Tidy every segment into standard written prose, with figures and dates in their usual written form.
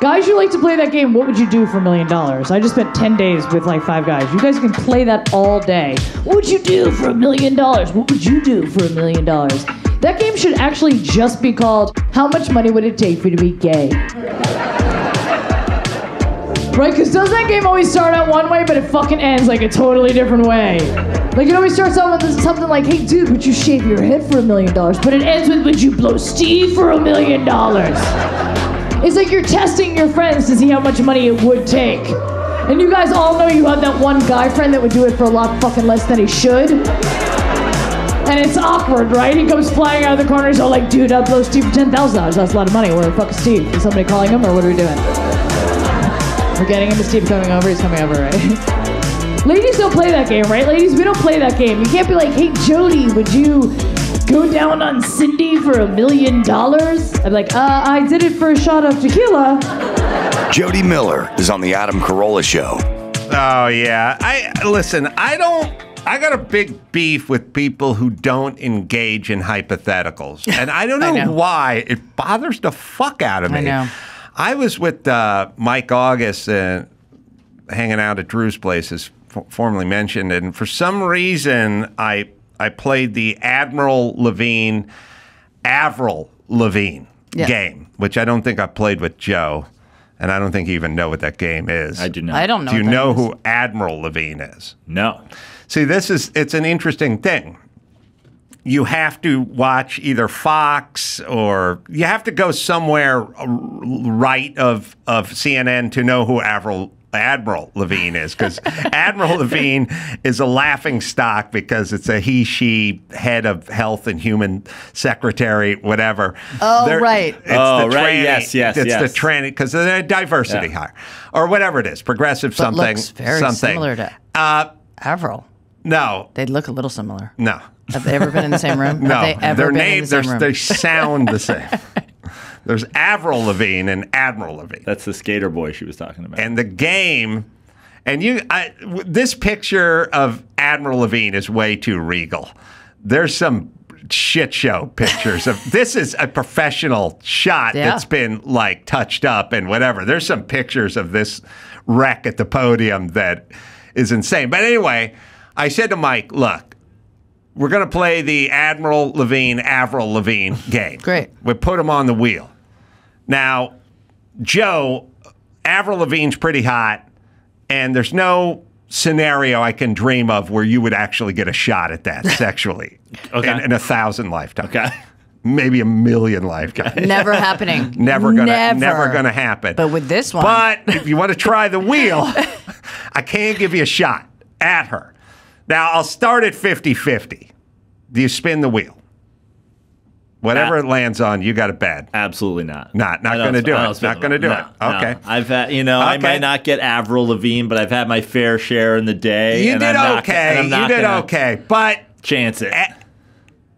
Guys who like to play that game, what would you do for $1 million? I just spent 10 days with like 5 guys. You guys can play that all day. What would you do for $1 million? What would you do for $1 million? That game should actually just be called, how much money would it take for you to be gay? Right, because doesn't that game always start out one way, but it fucking ends like a totally different way? Like it always starts out with something like, hey dude, would you shave your head for $1 million? But it ends with, would you blow Steve for $1 million? It's like you're testing your friends to see how much money it would take. And you guys all know you have that one guy friend that would do it for a lot fucking less than he should. And it's awkward, right? He comes flying out of the corner, he's all like, dude, I'll blow Steve for $10,000. That's a lot of money. Where the fuck is Steve? Is somebody calling him or what are we doing? We're getting him. Is Steve coming over? He's coming over, right? Ladies don't play that game, right? Ladies, we don't play that game. You can't be like, hey, Jody, would you go down on Cindy for $1 million? I'm like, I did it for a shot of tequila. Jody Miller is on the Adam Carolla Show. Oh, yeah. I got a big beef with people who don't engage in hypotheticals. And I don't know, why. It bothers the fuck out of me. I know. I was with Mike August hanging out at Drew's place, as formerly mentioned. And for some reason, I played the Avril Lavigne game, which I don't think I played with Joe, and I don't think you even know what that game is. I do not. I don't know. Do you know who Admiral Levine is? No. See, it's an interesting thing. You have to watch either Fox or you have to go somewhere right of CNN to know who Admiral Levine is, because Admiral Levine is a laughing stock because it's a he, she, head of health and human secretary, whatever. Oh, right. It's the right. Tranny. Yes. It's the tranny, because they're diversity hire or whatever it is, progressive something. But looks very similar to Avril. No. They look a little similar. No. Have they ever been in the same room? No. Have they ever been in the same room? They sound the same. There's Avril Lavigne and Admiral Levine. That's the skater boy she was talking about. And the game, and this picture of Admiral Levine is way too regal. There's some shit show pictures of, this is a professional shot that's been like touched up and whatever. There's some pictures of this wreck at the podium that is insane. But anyway, I said to Mike, look, we're going to play the Admiral Levine, Avril Lavigne game. Great. We put him on the wheel. Now, Joe, Avril Lavigne's pretty hot, and there's no scenario I can dream of where you would actually get a shot at that sexually in 1,000 lifetimes. Okay. Maybe 1,000,000 lifetimes. Never happening. Never gonna happen. But with this one. But if you want to try the wheel, I can give you a shot at her. Now, I'll start at 50-50. Do you spin the wheel? Whatever it lands on, you got it bad. Absolutely not. Not going to do it. Not going to do it. Okay. I've had, I might not get Avril Lavigne, but I've had my fair share in the day. You did okay. You did okay. But chance it.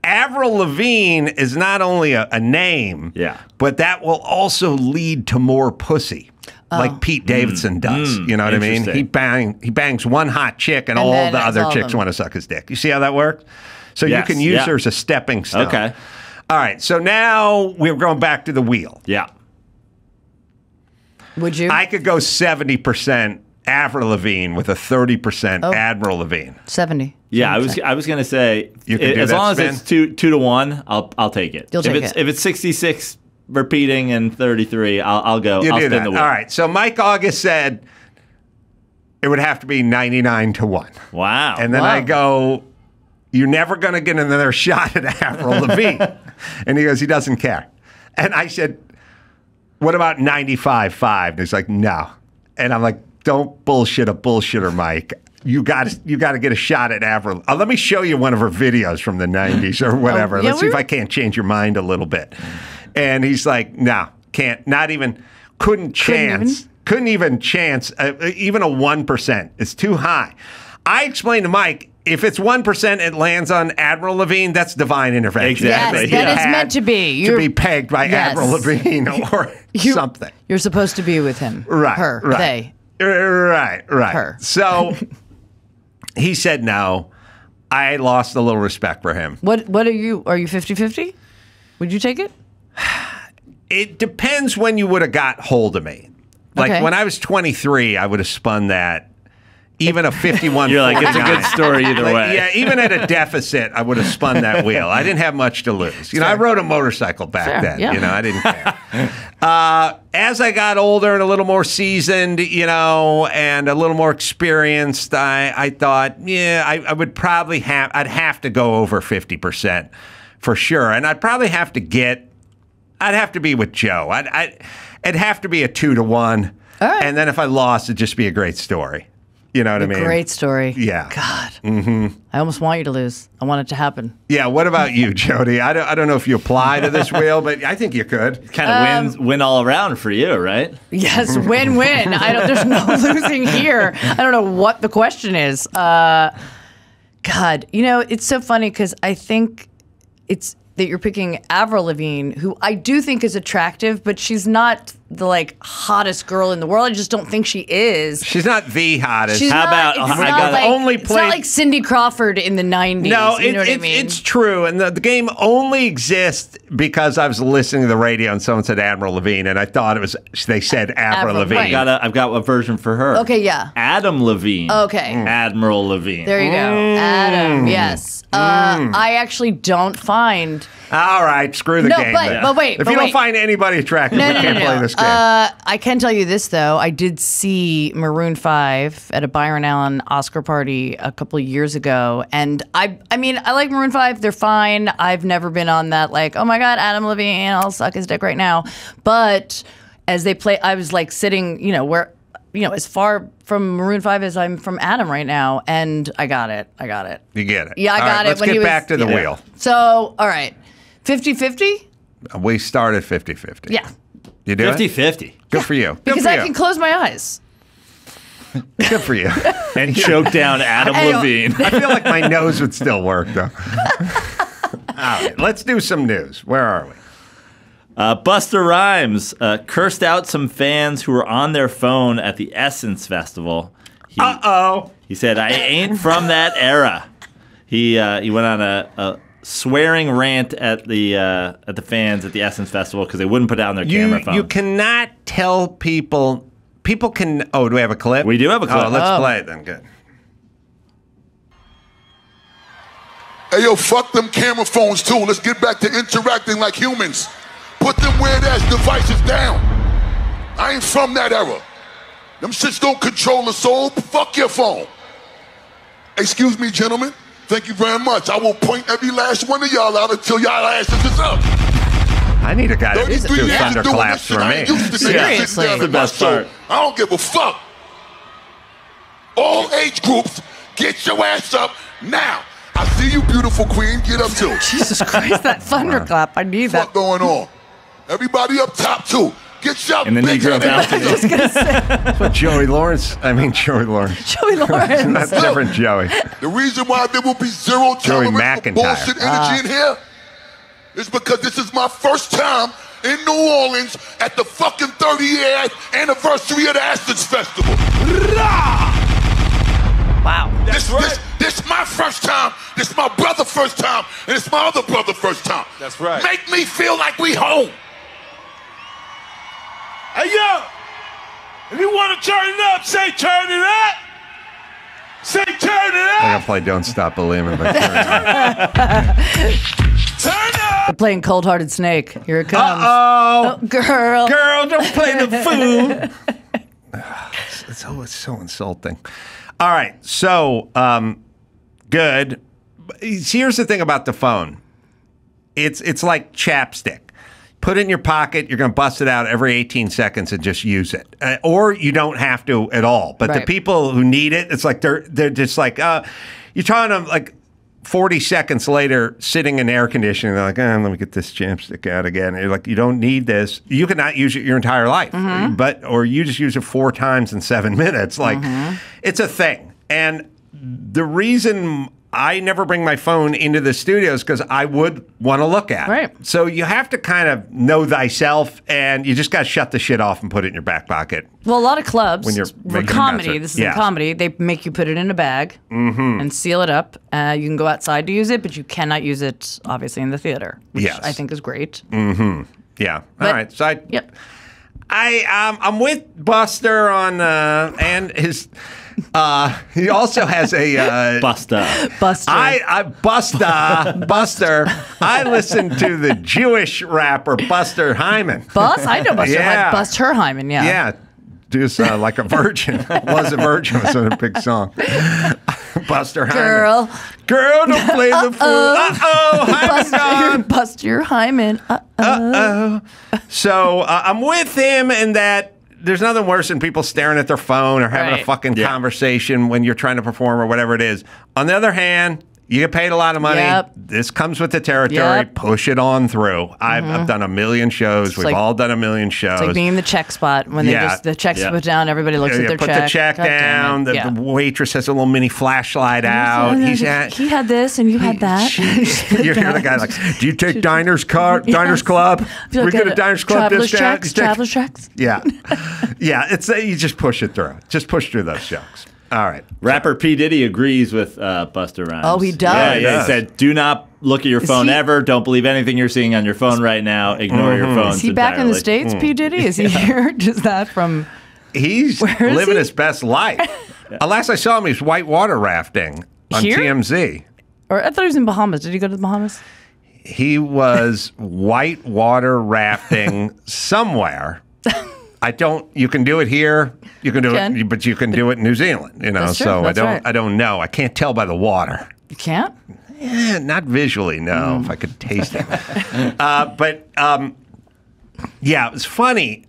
Avril Lavigne is not only a name, but that will also lead to more pussy. Like Pete Davidson does, you know what I mean? He bangs one hot chick, and all the other chicks want to suck his dick. You see how that works? So you can use her as a stepping stone. Okay. All right. So now we're going back to the wheel. Yeah. Would you? I could go 70% Avril Lavigne with a 30% Admiral Lavigne. 70. Yeah, 70%. I was gonna say as long as it's 2 to 1, I'll take it. If it's 66. Repeating and 33, I'll go. I'll spin the wheel. All right. So Mike August said it would have to be 99 to 1. Wow. And then I go, you're never going to get another shot at Avril Lavigne. And he goes, he doesn't care. And I said, what about 95-5? And he's like, no. And I'm like, don't bullshit a bullshitter, Mike. You got to get a shot at Avril. Let me show you one of her videos from the 90s or whatever. Let's see if I can't change your mind a little bit. And he's like, no, can't, not even, couldn't even chance, even a 1%. It's too high. I explained to Mike, if it's 1%, it lands on Admiral Levine, that's divine intervention. Exactly. Yes, that is meant to be. To be pegged by Admiral Levine or something. You're supposed to be with him. Right. Her. Right. They. Right. Right. Her. So he said no. I lost a little respect for him. What are you 50-50? Would you take it? It depends when you would have got hold of me. Like when I was 23, I would have spun that. Even a 51. You're like, it's a good story either way. Yeah, even at a deficit, I would have spun that wheel. I didn't have much to lose. You know, I rode a motorcycle back then. Yeah. You know, I didn't care. As I got older and a little more seasoned, you know, and a little more experienced, I thought, yeah, I would probably have, I'd have to go over 50% for sure. And I'd probably have to get, I'd have to be with Joe. It'd have to be a 2-to-1. All right. And then if I lost, it'd just be a great story. You know what I mean? Great story. Yeah. God. Mm-hmm. I almost want you to lose. I want it to happen. Yeah. What about you, Jody? I don't know if you apply to this wheel, but I think you could. Kind of win all around for you, right? Yes. Win-win. There's no losing here. I don't know what the question is. God. You know, it's so funny because I think it's that you're picking Avril Lavigne, who I do think is attractive, but she's not the hottest girl in the world. I just don't think she is. She's not the hottest. It's not like Cindy Crawford in the 90s. No, you know what I mean? It's true. And the game only exists because I was listening to the radio and someone said Admiral Levine, and I thought it was, they said Avril Lavigne. Right. I've got a version for her. Okay, yeah. Adam Levine. Okay. Admiral Levine. There you go. Adam, yes. I actually don't find... All right, screw the game. But wait. If you don't find anybody attractive, we can't play this game. I can tell you this, though. I did see Maroon 5 at a Byron Allen Oscar party a couple of years ago. And I mean, I like Maroon 5. They're fine. I've never been on that, like, oh, my God, Adam Levine, I'll suck his dick right now. But as they play, I was, like, sitting, you know, where... You know, as far from Maroon 5 as I'm from Adam right now, and I got it. I got it. You get it. Yeah, I got it. Let's get back to the wheel. So, all right. 50-50? We started 50-50. Yeah. You do 50-50. Good for you. Because I can close my eyes. Good for you. And choke down Adam Levine. I feel like my nose would still work, though. All right. Let's do some news. Where are we? Busta Rhymes cursed out some fans who were on their phone at the Essence Festival. He said, "I ain't from that era." He went on a swearing rant at the fans at the Essence Festival because they wouldn't put down their camera phone. You cannot tell people. People can. Oh, do we have a clip? We do have a clip. Oh, let's play it then. Good. Hey, yo, fuck them camera phones too. Let's get back to interacting like humans. Put them weird-ass devices down. I ain't from that era. Them shits don't control the soul. Fuck your phone. Excuse me, gentlemen. Thank you very much. I will point every last one of y'all out until y'all asses is up. I need a guy that used to do thunderclaps for me. Seriously. That's the best part. I don't give a fuck. All age groups, get your ass up now. I see you, beautiful queen. Get up, too. Jesus Christ, that thunderclap. I need that. What's going on? Everybody up top, too. Get your big head out. That's what Joey Lawrence, Joey Lawrence. That's different, Joey. The reason why there will be zero tolerance for bullshit energy in here is because this is my first time in New Orleans at the fucking 30-year anniversary of the Essence Festival. Wow. This my first time, this my brother's first time, and it's my other brother's first time. That's right. Make me feel like we home. Hey, yo, if you want to turn it up, say turn it up. Say turn it up. I gotta play Don't Stop Believing by Turn It Up. Turn up! They're playing Cold Hearted Snake. Here it comes. Oh, girl. Girl, don't play the fool. It's so insulting. All right, so good. Here's the thing about the phone. It's like chapstick. Put it in your pocket. You're going to bust it out every 18 seconds and just use it. Or you don't have to at all. But the people who need it, it's like they're just like, you're telling them like 40 seconds later, sitting in air conditioning, they're like, let me get this chapstick out again. You're like, you don't need this. You cannot use it your entire life, or you just use it 4 times in 7 minutes. Like, it's a thing. And the reason I never bring my phone into the studio is because I would want to look at it. So you have to kind of know thyself, and you just got to shut the shit off and put it in your back pocket. Well, a lot of clubs, when you're for comedy, this is a comedy, they make you put it in a bag and seal it up. You can go outside to use it, but you cannot use it, obviously, in the theater, which I think is great. Yeah. All right. So I'm with Buster on and his. He also has a Buster. I listen to the Jewish rapper Buster Hyman. I know Buster. Yeah. Like Buster Hyman. Yeah. Yeah. Just like a virgin. Was a virgin. Was a big song. Buster Hyman. Girl, don't play the fool. Hyman's Buster Hyman. So I'm with him in that there's nothing worse than people staring at their phone or having a fucking conversation when you're trying to perform or whatever it is. On the other hand, you get paid a lot of money. Yep. This comes with the territory. Yep. Push it on through. I've done a million shows. We've all done a million shows. It's like being in the check spot when they just, the check's put down. Everybody looks at their check. Put the check down. The waitress has a little mini flashlight out. He had this and you had that. You hear the guy like, "Do you take Diners Club? Diners Club? We get a Diners Club discount. Traveler's checks." Yeah, yeah. It's you just push it through. Just push through those checks. All right. Rapper P. Diddy agrees with Busta Rhymes. Oh, he does. Yeah, he said, "Do not look at your phone ever. Don't believe anything you're seeing on your phone right now. Ignore your phone." Is he back in the States, P. Diddy? Is he here? Is that from? He's living his best life. Last I saw him, he was whitewater rafting on TMZ. Or I thought he was in Bahamas. Did he go to the Bahamas? He was whitewater rafting somewhere. I don't. You can do it here. You can do it, but you can do it in New Zealand. You know, that's true. So I don't know. I can't tell by the water. You can't? Yeah, not visually. No, if I could taste it. Yeah, it was funny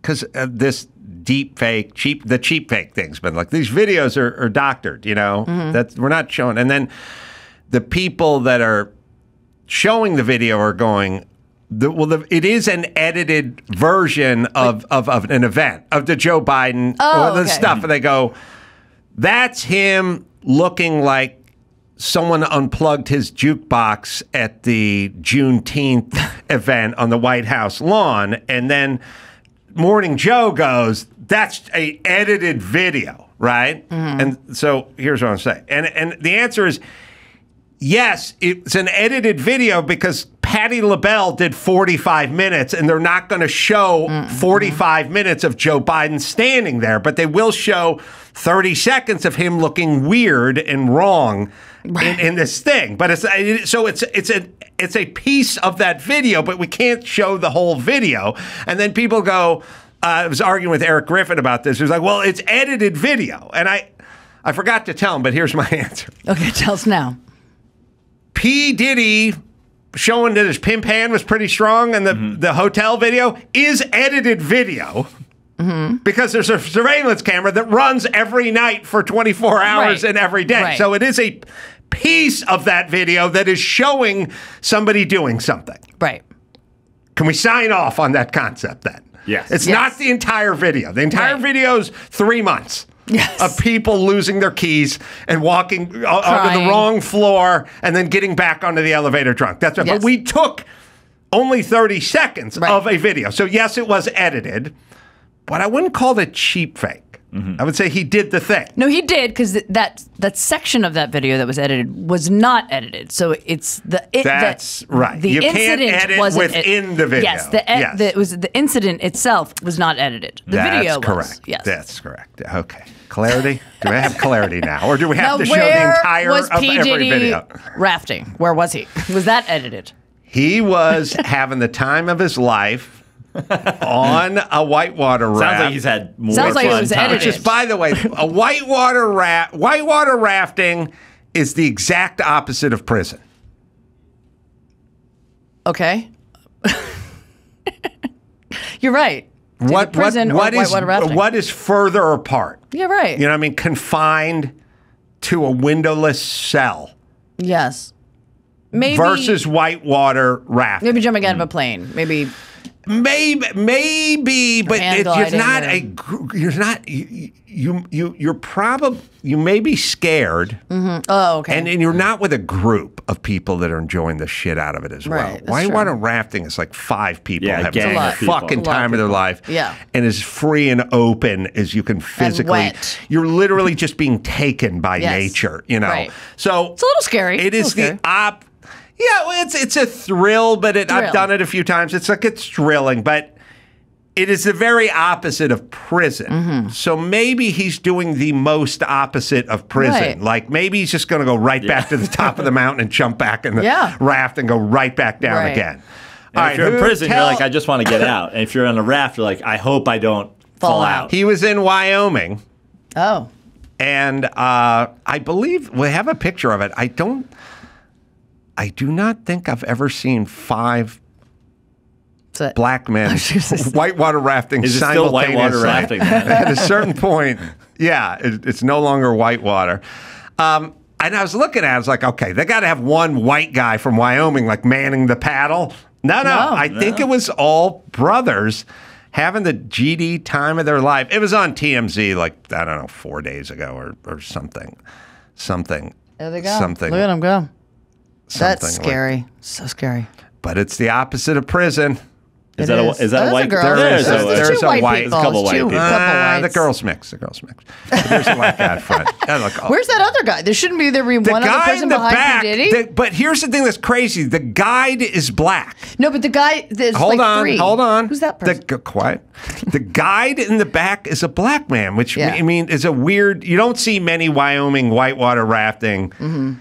because this deep fake, the cheap fake thing's been like these videos are doctored. You know, that we're not showing. And then the people that are showing the video are going. It is an edited version of an event, of the Joe Biden the stuff. And they go, that's him looking like someone unplugged his jukebox at the Juneteenth event on the White House lawn. And then Morning Joe goes, that's a edited video, right? And so here's what I'm saying. And the answer is, yes, it's an edited video because Patti LaBelle did 45 minutes and they're not going to show 45 minutes of Joe Biden standing there, but they will show 30 seconds of him looking weird and wrong in this thing. But it's so it's a piece of that video, but we can't show the whole video. And then people go, I was arguing with Eric Griffin about this. He was like, well, it's edited video. And I forgot to tell him, but here's my answer. Okay, tell us now. P. Diddy showing that his pimp hand was pretty strong and the hotel video is edited video because there's a surveillance camera that runs every night for 24 hours and every day. So it is a piece of that video that is showing somebody doing something. Right. Can we sign off on that concept then? Yes. It's not the entire video. The entire video is 3 months. Yes. Of people losing their keys and walking onto the wrong floor and then getting back onto the elevator drunk. That's right. Yes. But we took only 30 seconds of a video. So, yes, it was edited, but I wouldn't call it cheap fake. I would say he did the thing. No, he did, because that section of that video that was edited was not edited. So it's the you can't edit within the video. Yes, the incident itself was not edited. The video was. Correct. Yes. That's correct. Okay. Clarity? Do I have clarity now? Or do we have to show the entire of every video? Rafting. Where was he? Was that edited? He was having the time of his life. On a whitewater raft. Sounds like he's had more fun time. Which is, by the way, a whitewater raft. Whitewater rafting is the exact opposite of prison. Okay, you're right. What is further apart? Yeah, right. You know what I mean? Confined to a windowless cell. Yes. Maybe versus whitewater raft. Maybe jumping out of a plane. Maybe. Maybe, but you're not you're probably, you may be scared. Oh, okay. And you're not with a group of people that are enjoying the shit out of it as well. Whitewater rafting is like 5 people having the fucking time of their life. Yeah. And as free and open as you can physically. You're literally just being taken by nature, you know. So it's a little scary. It is the Yeah, well, it's a thrill, but I've done it a few times. It's thrilling, but it is the very opposite of prison. Mm-hmm. So maybe he's doing the most opposite of prison. Right. Like maybe he's just going to go right back to the top of the mountain and jump back in the raft and go right back down again. And if you're in prison, you're like, I just want to get out. And if you're on a raft, you're like, I hope I don't fall out. He was in Wyoming. Oh. And I believe we have a picture of it. I do not think I've ever seen five black men whitewater rafting simultaneously. It's still whitewater rafting, man. At a certain point, it's no longer whitewater. And I was looking at it, I was like, okay, they got to have one white guy from Wyoming like manning the paddle. No, I think it was all brothers having the GD time of their life. It was on TMZ like, I don't know, 4 days ago or something. There they go. Look at them go. That's scary. So scary. But it's the opposite of prison. Is that a white girl? There's a white couple white people. The girls mix. But there's a white guy in front. Where's that other guy? There shouldn't be one other person behind P. Diddy. But here's the thing that's crazy. The guide is black. No, but the guy. Hold on. Who's that person? Quiet. The guide in the back is a black man, which I mean is a weird. You don't see many Wyoming whitewater rafting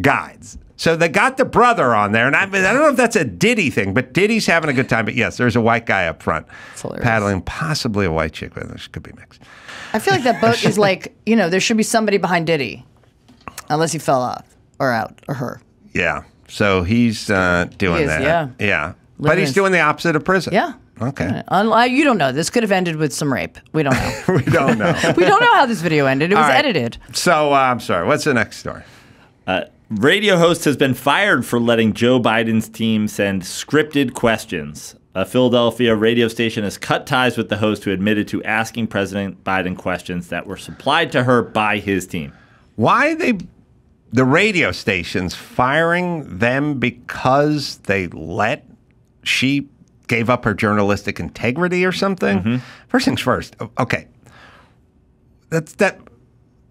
guides. So they got the brother on there, and I don't know if that's a Diddy thing, but Diddy's having a good time. But yes, there's a white guy up front paddling, possibly a white chick. This could be mixed. I feel like that boat is like, you know, there should be somebody behind Diddy, unless he fell off or out or her. Yeah. So he's doing that. Yeah. But he's doing the opposite of prison. Yeah. Okay. You don't know. This could have ended with some rape. We don't know. We don't know. We don't know how this video ended. It was edited. So I'm sorry. What's the next story? Radio host has been fired for letting Joe Biden's team send scripted questions. A Philadelphia radio station has cut ties with the host who admitted to asking President Biden questions that were supplied to her by his team. Why are the radio stations firing them because she gave up her journalistic integrity or something? First things first. Okay.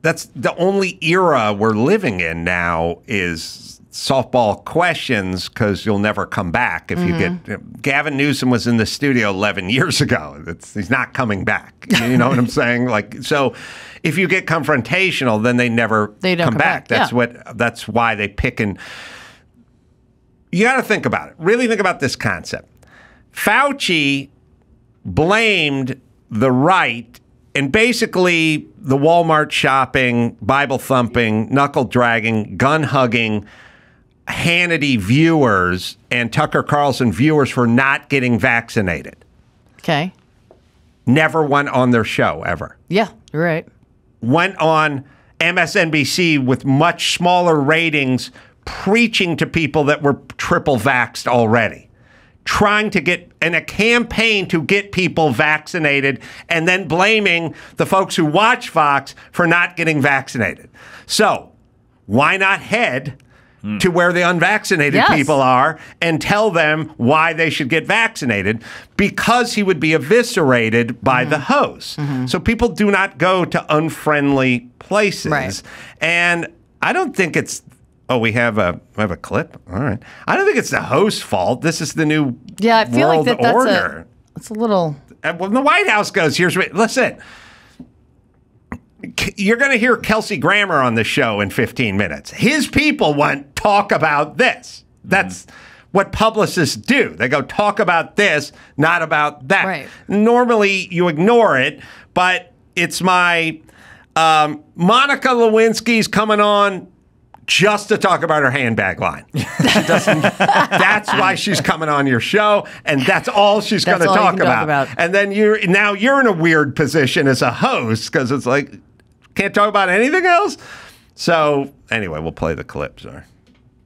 That's the only era we're living in now is softball questions because you'll never come back if you get. Gavin Newsom was in the studio 11 years ago. He's not coming back. You know what I'm saying? Like, so if you get confrontational, then they never come back. That's why they pick and you got to think about it. Really think about this concept. Fauci blamed the right. And basically, the Walmart shopping, Bible thumping, knuckle dragging, gun hugging, Hannity viewers and Tucker Carlson viewers for not getting vaccinated. Okay. Never went on their show ever. Yeah, you're right. Went on MSNBC with much smaller ratings, preaching to people that were triple vaxxed already. Trying to get in a campaign to get people vaccinated and then blaming the folks who watch Fox for not getting vaccinated. So why not head to where the unvaccinated people are and tell them why they should get vaccinated? Because he would be eviscerated by the host. So people do not go to unfriendly places. Right. And I don't think it's Oh, we have a clip? All right. I don't think it's the host's fault. This is the new world like order. It's a little... And when the White House goes, here's what... Listen, you're going to hear Kelsey Grammer on the show in 15 minutes. His people want talk about this. That's what publicists do. They go, talk about this, not about that. Right. Normally, you ignore it, but it's my... Monica Lewinsky's coming on... just to talk about her handbag line. That's why she's coming on your show, and that's all she's going to talk about. And then now you're in a weird position as a host because it's like, can't talk about anything else. So anyway, we'll play the clip. Sorry.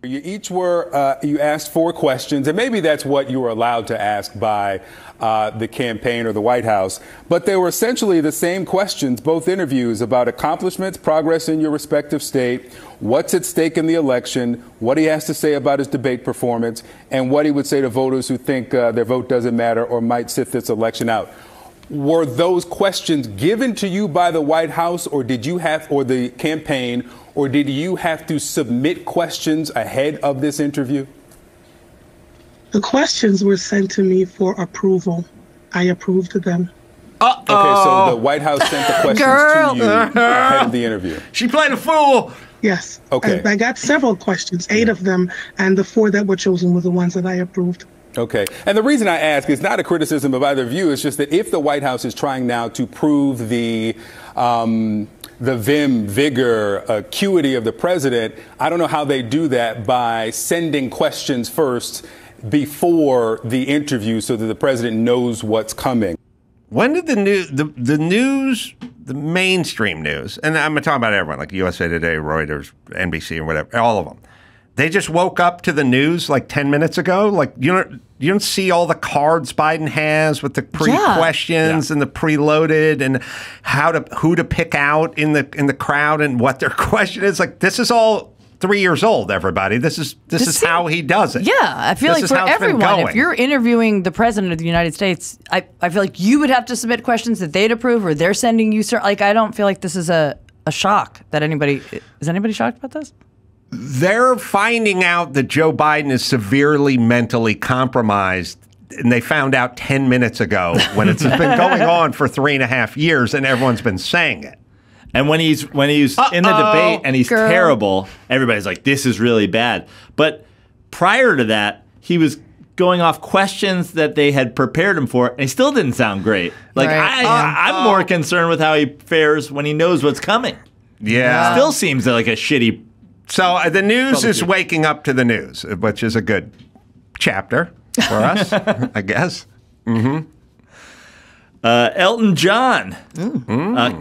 You each were, you asked four questions, and maybe that's what you were allowed to ask by the campaign or the White House, but they were essentially the same questions, both interviews, about accomplishments, progress in your respective state, what's at stake in the election, what he has to say about his debate performance, and what he would say to voters who think their vote doesn't matter or might sit this election out. Were those questions given to you by the White House, or did you have, or the campaign, or did you have to submit questions ahead of this interview? The questions were sent to me for approval. I approved them. Okay, so the White House sent the questions to you ahead of the interview. She played a fool. Yes. Okay. I got several questions, 8 of them, and the 4 that were chosen were the ones that I approved. Okay. And the reason I ask is not a criticism of either of you. It's just that if the White House is trying now to prove the vim, vigor, acuity of the president, I don't know how they do that by sending questions first before the interview so that the president knows what's coming. When did the mainstream news, and I'm talking about everyone, like USA Today, Reuters, NBC, or whatever, all of them, they just woke up to the news like 10 minutes ago. Like, you don't see all the cards Biden has with the pre-questions and the preloaded and who to pick out in the crowd and what their question is. Like, this is all 3 years old, everybody. This is how he does it. Yeah, I feel like for everyone, if you're interviewing the president of the United States, I feel like you would have to submit questions that they'd approve or they're sending you. Like, I don't feel like this is a shock that is anybody shocked about this? They're finding out that Joe Biden is severely mentally compromised, and they found out 10 minutes ago when it's been going on for 3.5 years, and everyone's been saying it. And when he's in the debate and he's terrible, everybody's like, this is really bad. But prior to that, he was going off questions that they had prepared him for, and he still didn't sound great. Like, I'm more concerned with how he fares when he knows what's coming. Yeah. It still seems like a shitty... So the news is waking up to the news, which is a good chapter for us, I guess. Mm-hmm. Elton John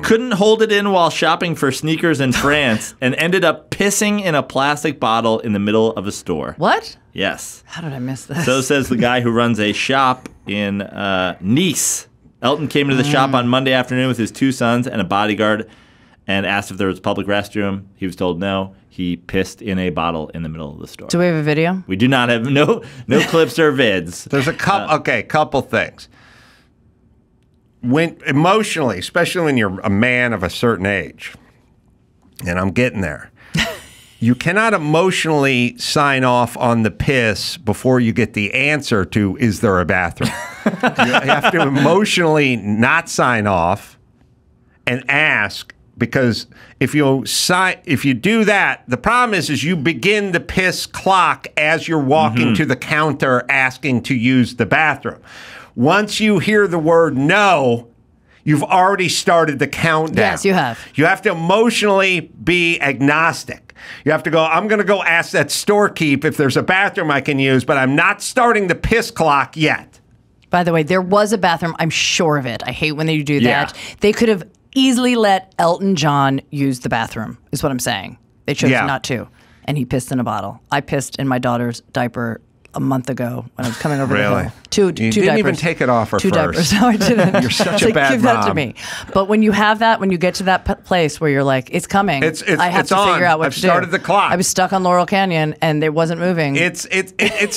couldn't hold it in while shopping for sneakers in France and ended up pissing in a plastic bottle in the middle of a store. What? Yes. How did I miss this? So says the guy who runs a shop in Nice. Elton came into the shop on Monday afternoon with his 2 sons and a bodyguard and asked if there was a public restroom. He was told no. He pissed in a bottle in the middle of the store. Do we have a video? We do not have no clips or vids. There's a couple. Okay, couple things. When emotionally, especially when you're a man of a certain age, and I'm getting there, you cannot emotionally sign off on the piss before you get the answer to is there a bathroom. You have to emotionally not sign off and ask. Because if you do that, the problem is you begin the piss clock as you're walking to the counter asking to use the bathroom. Once you hear the word no, you've already started the countdown. Yes, you have. You have to emotionally be agnostic. You have to go, I'm going to go ask that storekeep if there's a bathroom I can use, but I'm not starting the piss clock yet. By the way, there was a bathroom. I'm sure of it. I hate when they do that. They could have easily let Elton John use the bathroom, is what I'm saying. They chose not to. And he pissed in a bottle. I pissed in my daughter's diaper a month ago when I was coming over the hill. Two didn't diapers. Even take it off her first. 2 diapers. No, I didn't. You're such a bad mom. Give that to me. But when you have that, when you get to that place where you're like, it's coming. I have to figure out what to do. I've started the clock. I was stuck on Laurel Canyon and it wasn't moving. It's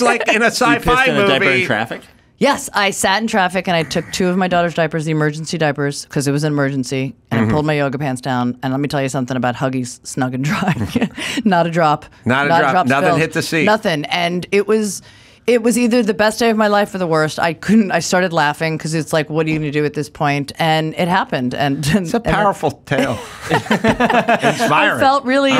like in a sci-fi movie. You pissed in a diaper in traffic? Yes, I sat in traffic and I took 2 of my daughter's diapers, the emergency diapers, because it was an emergency, and I pulled my yoga pants down. And let me tell you something about Huggies Snug and Dry. Not a drop. Not a drop. Nothing hit the seat. Nothing. And it was either the best day of my life or the worst. I started laughing because it's like, what are you going to do at this point? And it happened. And it's a powerful tale. Inspiring. I felt really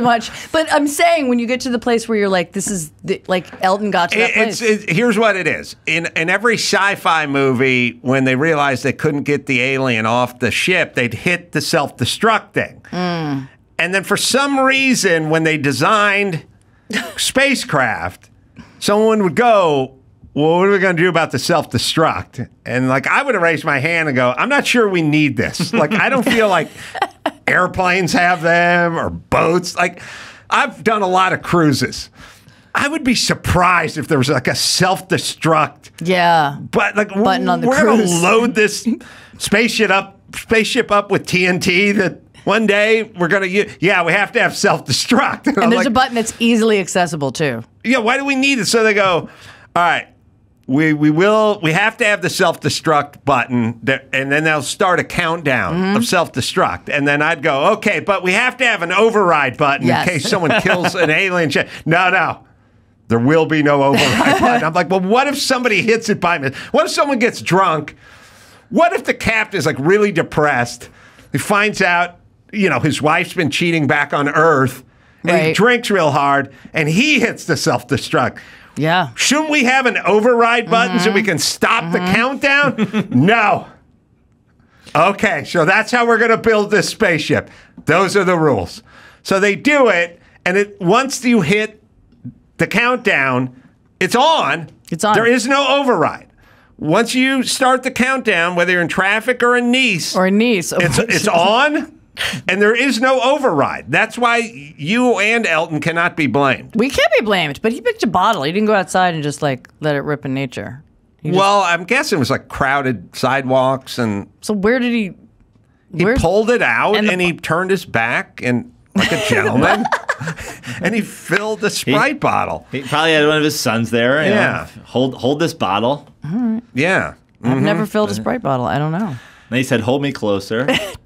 much. But I'm saying when you get to the place where you're like, this is like Elton got to that place. Here's what it is. In every sci-fi movie, when they realized they couldn't get the alien off the ship, they'd hit the self-destruct thing. Mm. And then for some reason, when they designed spacecraft, someone would go, well, what are we going to do about the self-destruct? And like, I would have raised my hand and go, I'm not sure we need this. Like, I don't feel like airplanes have them or boats. Like, I've done a lot of cruises. I would be surprised if there was like a self-destruct. Yeah. But like, button on the cruise. We're going to load this spaceship up with TNT that one day, we're going to... Yeah, we have to have self-destruct. And there's like a button that's easily accessible, too. Yeah, why do we need it? So they go, all right, We have to have the self-destruct button, that, and then they'll start a countdown of self-destruct. And then I'd go, okay, but we have to have an override button in case someone kills an alien. No. There will be no override button. I'm like, well, what if somebody hits it by mistake? What if someone gets drunk? What if the captain is like really depressed? He finds out, you know, his wife's been cheating back on Earth, and he drinks real hard, and he hits the self-destruct. Yeah. Shouldn't we have an override button so we can stop the countdown? No. Okay, so that's how we're going to build this spaceship. Those are the rules. So they do it, and once you hit the countdown, it's on. It's on. There is no override. Once you start the countdown, whether you're in traffic or in Nice. It's on. And there is no override. That's why you and Elton cannot be blamed. We can't be blamed, but he picked a bottle. He didn't go outside and just, like, let it rip in nature. Well, I'm guessing it was, like, crowded sidewalks and... So where did he... He pulled it out and he turned his back and, like a gentleman, and he filled the Sprite bottle. He probably had one of his sons there. Yeah. You know, hold this bottle. All right. Yeah. I've never filled a Sprite bottle. I don't know. And he said, hold me closer.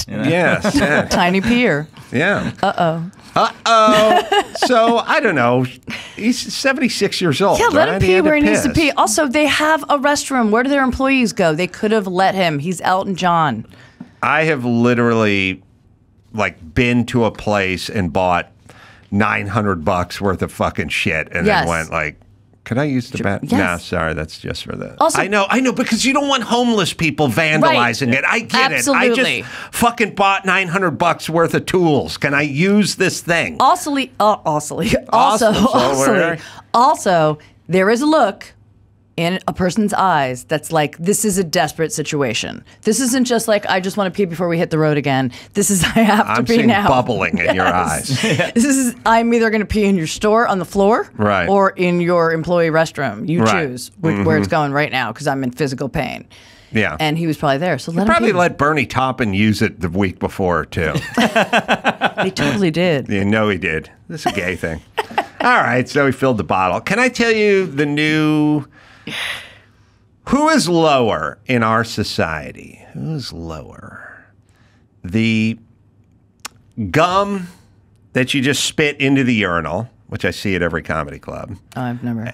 You know? Yes. Yeah. Tiny peer. Yeah. Uh-oh. Uh-oh. So, I don't know. He's 76 years old. Yeah, let him pee where he needs to pee. Also, they have a restroom. Where do their employees go? They could have let him. He's Elton John. I have literally, like, been to a place and bought $900 worth of fucking shit and then went, like, can I use the bathroom? Yes. No, sorry, that's just for the... Also, I know, because you don't want homeless people vandalizing it. I get it. I just fucking bought $900 worth of tools. Can I use this thing? Also, there is a look in a person's eyes that's like, this is a desperate situation. This isn't just like, I just want to pee before we hit the road again. This is, I have to pee now. I'm seeing bubbling in your eyes. This is, I'm either going to pee in your store on the floor or in your employee restroom. You choose where it's going right now because I'm in physical pain. Yeah. And he was probably there. So let Bernie Taupin use it the week before, too. He totally did. You know he did. This is a gay thing. All right, so he filled the bottle. Can I tell you the new... Who is lower in our society? Who's lower? The gum that you just spit into the urinal, which I see at every comedy club. Oh, I've never.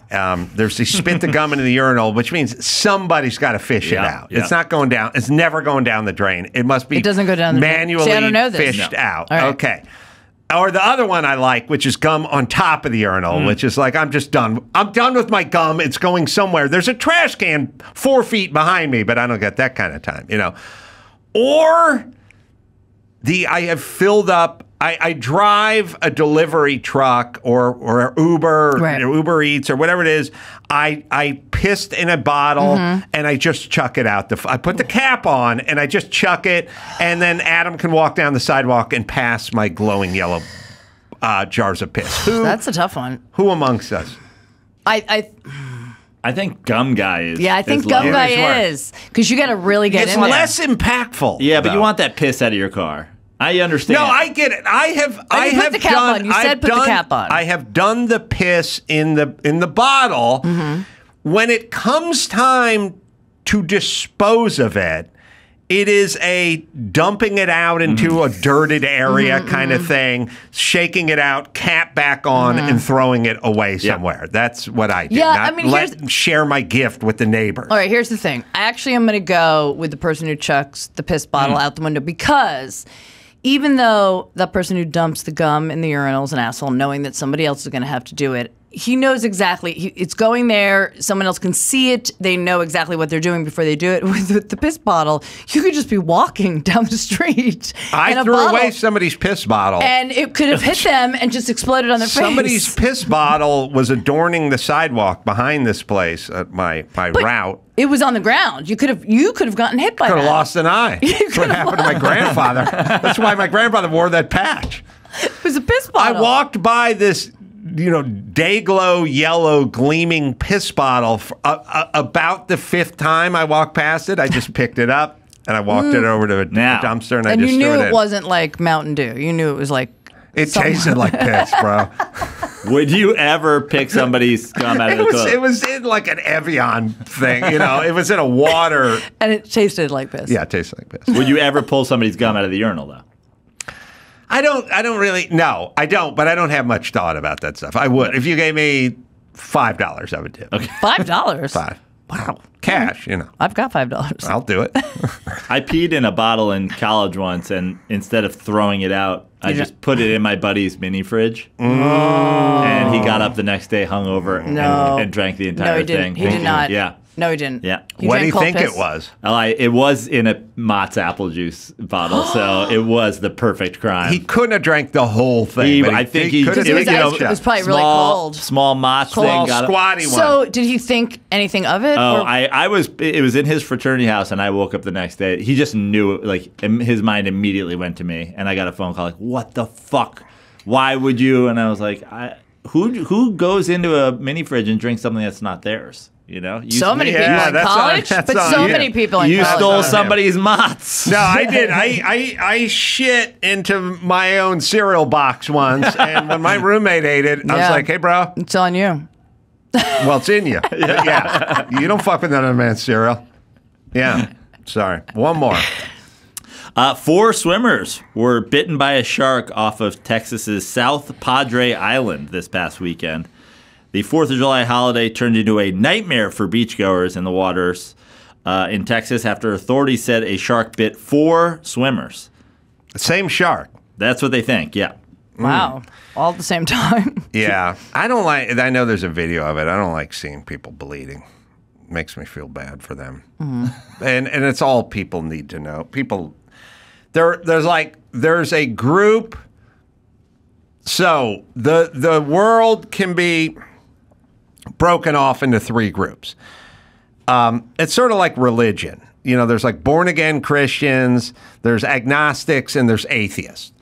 There's the spit the gum into the urinal, which means somebody's got to fish it out. It's not going down. It's never going down the drain. It must be. It doesn't go down the manually drain. See, I don't know this. Fished out. All right. Okay. Or the other one I like, which is gum on top of the urinal, which is like, I'm just done. I'm done with my gum. It's going somewhere. There's a trash can 4 feet behind me, but I don't get that kind of time, you know. Or I have filled up, I drive a delivery truck or Uber, or Uber Eats or whatever it is. I pissed in a bottle and I just chuck it out. I put the cap on and I just chuck it. And then Adam can walk down the sidewalk and pass my glowing yellow jars of piss. That's a tough one. Who amongst us? I think gum guy is. Yeah, I think gum guy is. Because you got to really get in there. It's less impactful. Yeah, but you want that piss out of your car. I understand. No, I get it. You said put the cap on. I have done the piss in the bottle. When it comes time to dispose of it, it is a dumping it out into a dirted area kind of thing, shaking it out, cap back on, and throwing it away somewhere. That's what I do. Yeah, I mean, share my gift with the neighbor. All right, here's the thing. I actually am going to go with the person who chucks the piss bottle out the window because... Even though the person who dumps the gum in the urinal is an asshole, knowing that somebody else is going to have to do it, he knows exactly. It's going there. Someone else can see it. They know exactly what they're doing before they do it. With the piss bottle, you could just be walking down the street. I threw away somebody's piss bottle. And it could have hit them and just exploded on their face. Somebody's piss bottle was adorning the sidewalk behind this place at my route. It was on the ground. You could have gotten hit by that. Could have lost an eye. That's what happened to my grandfather. That's why my grandfather wore that patch. It was a piss bottle. I walked by this, you know, day glow yellow gleaming piss bottle for, about the fifth time I walked past it. I just picked it up and I walked it over to a dumpster and I just threw it in. And you knew it wasn't like Mountain Dew. You knew it was like... It tasted like piss, bro. Would you ever pick somebody's cum out of the toilet? It was in like an Evian thing, you know. It was in a water. And it tasted like piss. Yeah, it tasted like piss. Would you ever pull somebody's gum out of the urinal, though? I don't really. No, I don't. But I don't have much thought about that stuff. I would. If you gave me $5, I would do it. Okay. $5? $5. Wow. Cash, you know. I've got $5. I'll do it. I peed in a bottle in college once, and instead of throwing it out, I just put it in my buddy's mini fridge. Oh. And he got up the next day hungover and drank the entire thing. He did not. Yeah. No, he didn't. Yeah. What do you think it was? It was in a Mott's apple juice bottle, so it was the perfect crime. He couldn't have drank the whole thing. I think he could have. It was probably really cold. Small Mott's thing. Squatty one. So did he think anything of it? Oh, it was in his fraternity house, and I woke up the next day. He just knew, like, his mind immediately went to me, and I got a phone call, like, what the fuck? Why would you? And I was like, who goes into a mini fridge and drinks something that's not theirs? You know, so many people in college. You stole somebody's Mott's. No, I did. I shit into my own cereal box once, and when my roommate ate it, I was like, "Hey, bro, it's on you." Well, it's in you. Yeah, you don't fuck with another man's cereal. Yeah, sorry. One more. 4 swimmers were bitten by a shark off of Texas's South Padre Island this past weekend. The 4th of July holiday turned into a nightmare for beachgoers in the waters in Texas after authorities said a shark bit 4 swimmers. Same shark. That's what they think, yeah. Wow. Mm. All at the same time. Yeah. I know there's a video of it. I don't like seeing people bleeding. It makes me feel bad for them. Mm-hmm. And it's all people need to know. People, there's a group. So the world can be broken off into 3 groups. It's sort of like religion. You know, there's like born-again Christians, there's agnostics, and there's atheists.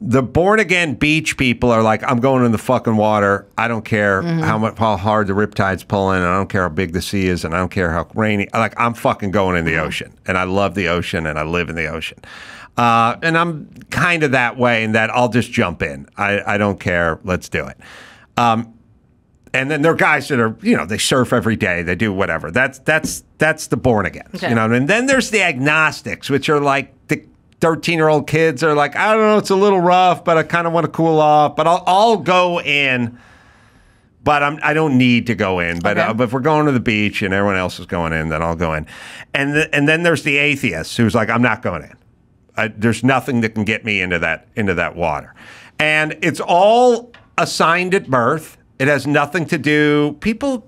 The born-again beach people are like, I'm going in the fucking water. I don't care how hard the riptide's pulling, and I don't care how big the sea is, and I don't care how rainy. Like, I'm fucking going in the ocean, and I love the ocean, and I live in the ocean. And I'm kind of that way in that I'll just jump in. I don't care. Let's do it. And then there are guys that are, you know, they surf every day. They do whatever. That's the born again. Okay. You know what I mean? Then there's the agnostics, which are like the 13-year-old kids are like, I don't know, it's a little rough, but I kind of want to cool off. But I'll go in, but I don't need to go in. But, but if we're going to the beach and everyone else is going in, then I'll go in. And then there's the atheist who's like, I'm not going in. There's nothing that can get me into that water, and it's all assigned at birth. It has nothing to do. People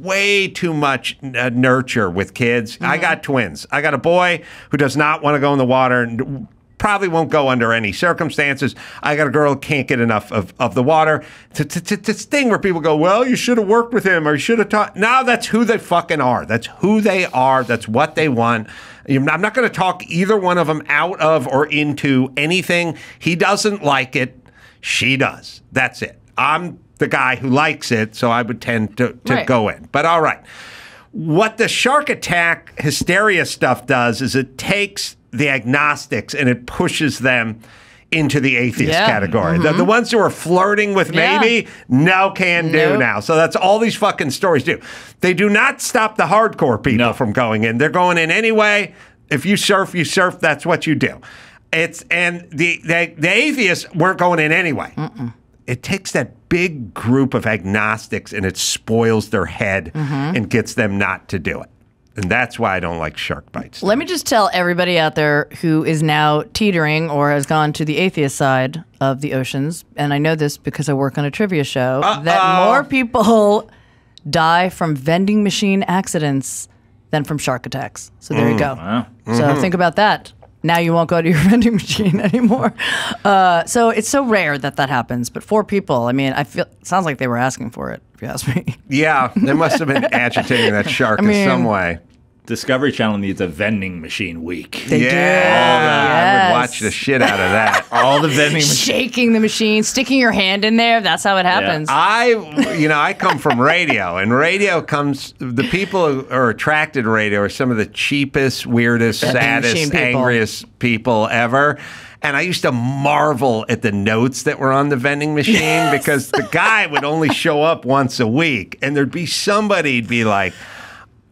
way too much nurture with kids. I got twins. I got a boy who does not want to go in the water and probably won't go under any circumstances. I got a girl who can't get enough of the water. It's a thing where people go, well, you should have worked with him or you should have taught. No, that's who they fucking are. That's who they are. That's what they want. I'm not going to talk either one of them out of or into anything. He doesn't like it. She does. That's it. I'm the guy who likes it, so I would tend to go in. But all right. What the shark attack hysteria stuff does is it takes the agnostics and it pushes them into the atheist category. The ones who are flirting with maybe, no can do now. So that's all these fucking stories do. They do not stop the hardcore people from going in. They're going in anyway. If you surf, you surf. That's what you do. And the atheists weren't going in anyway. It takes that big group of agnostics and it spoils their head and gets them not to do it. And that's why I don't like shark bites. Let me just tell everybody out there who is now teetering or has gone to the atheist side of the oceans, and I know this because I work on a trivia show, that more people die from vending machine accidents than from shark attacks. So there you go. Wow. So think about that. Now you won't go to your vending machine anymore. So it's so rare that that happens. But 4 people, I mean, it sounds like they were asking for it, if you ask me. Yeah, they must have been agitating that shark in some way. Discovery Channel needs a vending machine week. They do. Yes. I would watch the shit out of that. All the vending machines. Shaking the machine, sticking your hand in there. That's how it happens. Yeah. I come from radio, and radio comes, the people who are attracted to radio are some of the cheapest, weirdest, saddest, angriest people ever. And I used to marvel at the notes that were on the vending machine because the guy would only show up once a week, and there'd be somebody who'd be like,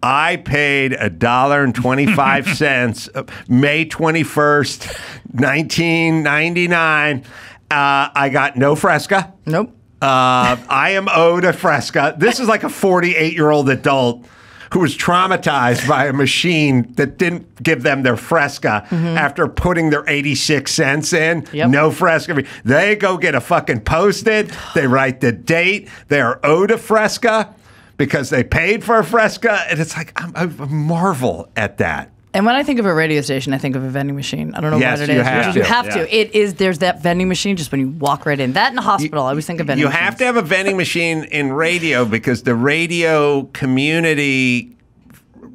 I paid $1.25, May 21st, 1999. I got no Fresca. Nope. I am owed a Fresca. This is like a 48-year-old adult who was traumatized by a machine that didn't give them their Fresca after putting their 86 cents in. Yep. No Fresca. They go get a fucking Post-it. They write the date. They are owed a Fresca because they paid for a Fresca. And it's like, I marvel at that. And when I think of a radio station, I think of a vending machine. I don't know what it is. You have to. It is. There's that vending machine just when you walk right in. That in the hospital, I always think of vending machines. You have to have a vending machine in radio because the radio community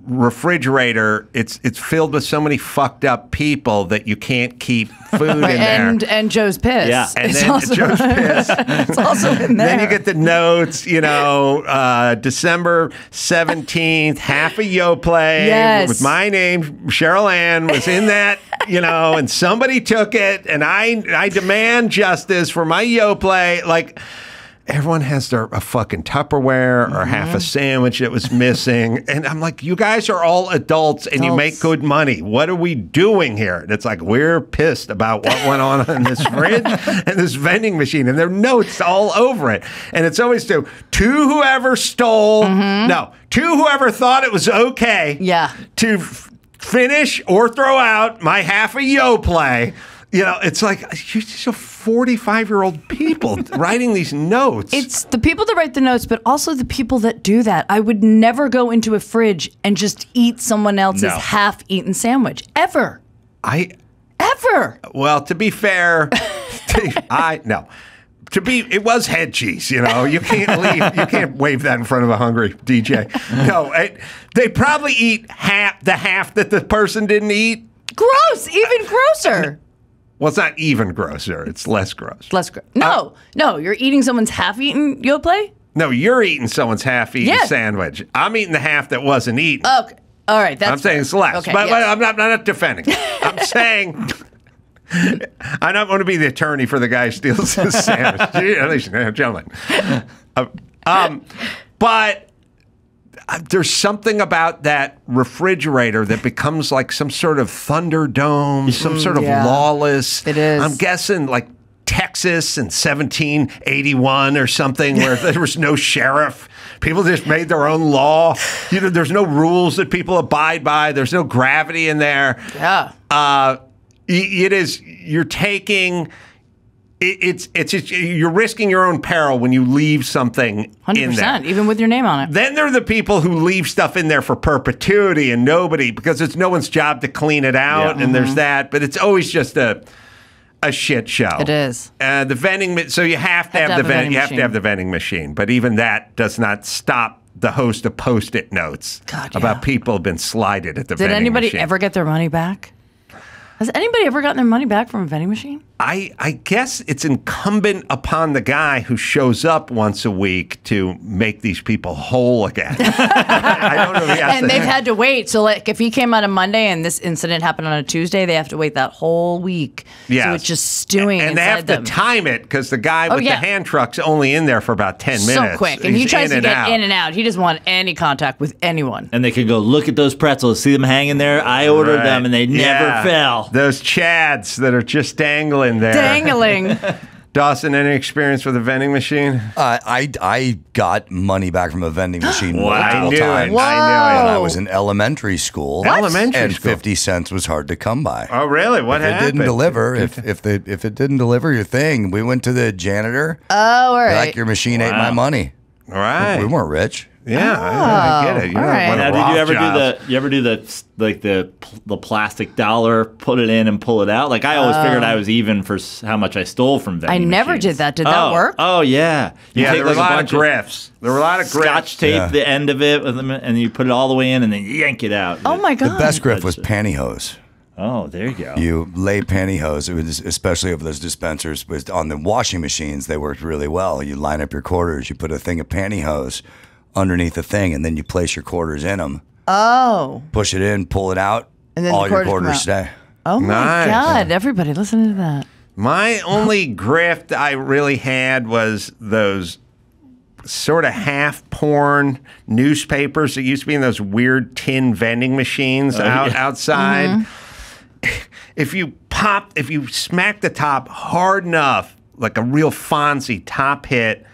refrigerator, it's filled with so many fucked up people that you can't keep food in there. And Joe's piss. Yeah. And it's then also, Joe's piss. It's also in there. Then you get the notes, you know, December 17th, half a Yoplait with my name, Cheryl Ann, was in that, you know, and somebody took it, and I demand justice for my Yoplait. Like, everyone has their fucking Tupperware or half a sandwich that was missing. And I'm like, you guys are all adults and you make good money. What are we doing here? And it's like, we're pissed about what went on in this fridge and this vending machine. And there are notes all over it. And it's always to whoever stole, to whoever thought it was okay to finish or throw out my half a Yoplait. You know, it's like, you're just a 45-year-old people writing these notes. It's the people that write the notes, but also the people that do that. I would never go into a fridge and just eat someone else's half-eaten sandwich, ever. Well, to be fair, it was head cheese, you know. You can't leave. You can't wave that in front of a hungry DJ. No, they probably eat half that the person didn't eat. Gross, even grosser. Well, it's not even grosser. It's less gross. Less gross. No, no. You're eating someone's half-eaten Yoplait? No, you're eating someone's half-eaten sandwich. I'm eating the half that wasn't eaten. Okay. All right. That's fair. I'm saying it's less. Okay, but I'm not defending it. I'm saying I don't want to be the attorney for the guy who steals his sandwich. Gentlemen. But there's something about that refrigerator that becomes like some sort of Thunderdome, some sort of lawless. It is. I'm guessing like Texas in 1781 or something, where there was no sheriff. People just made their own law. You know, there's no rules that people abide by. There's no gravity in there. Yeah. It is. You're taking. It's you're risking your own peril when you leave something 100%, in there. Even with your name on it. Then there are the people who leave stuff in there for perpetuity and nobody, because it's no one's job to clean it out and there's that, but it's always just a shit show. It is. The vending, so you have to have the vending machine, but even that does not stop the host of Post-it notes about people who've been slided at the vending machine. Did anybody ever get their money back? Has anybody ever gotten their money back from a vending machine? I guess it's incumbent upon the guy who shows up once a week to make these people whole again. I don't know if he has and they've had to wait. So like, if he came out on Monday and this incident happened on a Tuesday, they have to wait that whole week. Yeah. So it's just stewing and they have to time it because the guy with the hand truck's only in there for about 10 minutes. So quick. And he tries to get in and out. He doesn't want any contact with anyone. And they could go, look at those pretzels. See them hanging there? I ordered them and they never fell. Those chads that are just dangling there. Dangling. Dawson, any experience with a vending machine? I got money back from a vending machine multiple times. Wow. I knew it. When I was in elementary school. What? Elementary school. And 50 cents was hard to come by. Oh, really? What happened? It didn't deliver. If it didn't deliver your thing, we went to the janitor. Oh, all right. Like, your machine ate my money. All right. We weren't rich. Yeah, oh, I get it. All right. Now, did you ever do the? You ever do the like the plastic dollar, put it in and pull it out? Like I always figured I was even for how much I stole from vending machines. I never did that. Did that work? Oh yeah, yeah. There were a lot of grifts. There were a lot of grifts. Scotch tape the end of it, and you put it all the way in, and then you yank it out. Oh my god! The best grift was pantyhose. Oh, there you go. You lay pantyhose, it was especially over those dispensers. Was on the washing machines, they worked really well. You line up your quarters, you put a thing of pantyhose underneath the thing, and then you place your quarters in them. Oh. Push it in, pull it out, and then all your quarters stay. Oh, my God. Everybody, listen to that. My only grift I really had was those sort of half-porn newspapers that used to be in those weird tin vending machines outside. Mm-hmm. If you smack the top hard enough, like a real Fonzie top hit,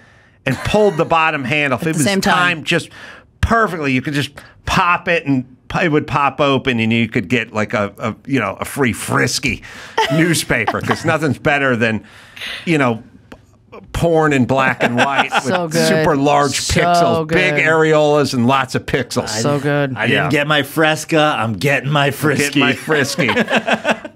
and pulled the bottom handle, if it was timed just perfectly, you could just pop it and it would pop open, and you could get like a you know, a free frisky newspaper, because nothing's better than, you know, porn in black and white with super large pixels, big areolas, and lots of pixels. I didn't get my Fresca. I'm getting my Frisky.